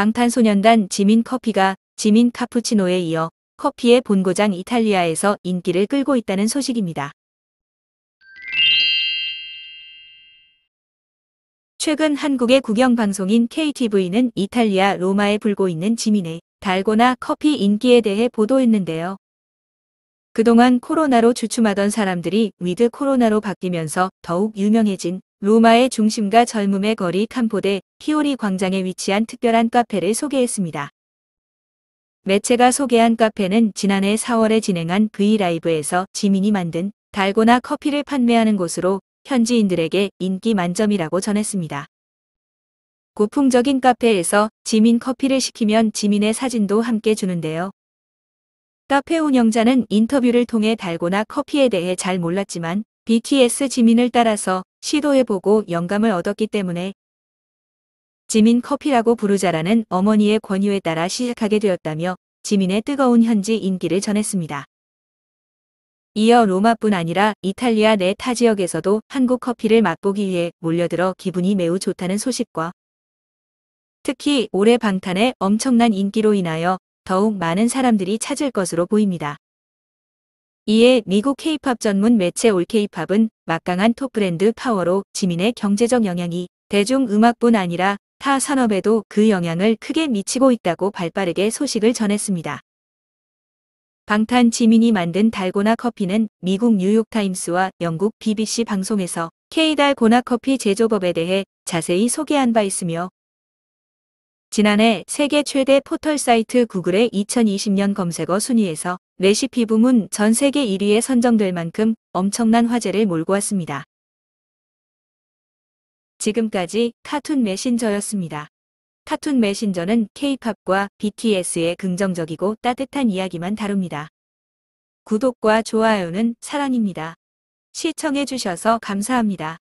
방탄소년단 지민 커피가 지민 카푸치노에 이어 커피의 본고장 이탈리아에서 인기를 끌고 있다는 소식입니다. 최근 한국의 국영방송인 KTV는 이탈리아 로마에 불고 있는 지민의 달고나 커피 인기에 대해 보도했는데요. 그동안 코로나로 주춤하던 사람들이 위드 코로나로 바뀌면서 더욱 유명해진 로마의 중심과 젊음의 거리 캄포데 피오리 광장에 위치한 특별한 카페를 소개했습니다. 매체가 소개한 카페는 지난해 4월에 진행한 브이라이브에서 지민이 만든 달고나 커피를 판매하는 곳으로 현지인들에게 인기 만점이라고 전했습니다. 고풍적인 카페에서 지민 커피를 시키면 지민의 사진도 함께 주는데요. 카페 운영자는 인터뷰를 통해 달고나 커피에 대해 잘 몰랐지만 BTS 지민을 따라서 시도해보고 영감을 얻었기 때문에 지민 커피라고 부르자라는 어머니의 권유에 따라 시작하게 되었다며 지민의 뜨거운 현지 인기를 전했습니다. 이어 로마뿐 아니라 이탈리아 내 타 지역에서도 한국 커피를 맛보기 위해 몰려들어 기분이 매우 좋다는 소식과 특히 올해 방탄의 엄청난 인기로 인하여 더욱 많은 사람들이 찾을 것으로 보입니다. 이에 미국 K-POP 전문 매체 올 K-POP은 막강한 톱 브랜드 파워로 지민의 경제적 영향이 대중음악뿐 아니라 타 산업에도 그 영향을 크게 미치고 있다고 발빠르게 소식을 전했습니다. 방탄 지민이 만든 달고나 커피는 미국 뉴욕타임스와 영국 BBC 방송에서 K-달고나 커피 제조법에 대해 자세히 소개한 바 있으며 지난해 세계 최대 포털 사이트 구글의 2020년 검색어 순위에서 레시피 부문 전 세계 1위에 선정될 만큼 엄청난 화제를 몰고 왔습니다. 지금까지 카툰 메신저였습니다. 카툰 메신저는 K-팝과 BTS의 긍정적이고 따뜻한 이야기만 다룹니다. 구독과 좋아요는 사랑입니다. 시청해주셔서 감사합니다.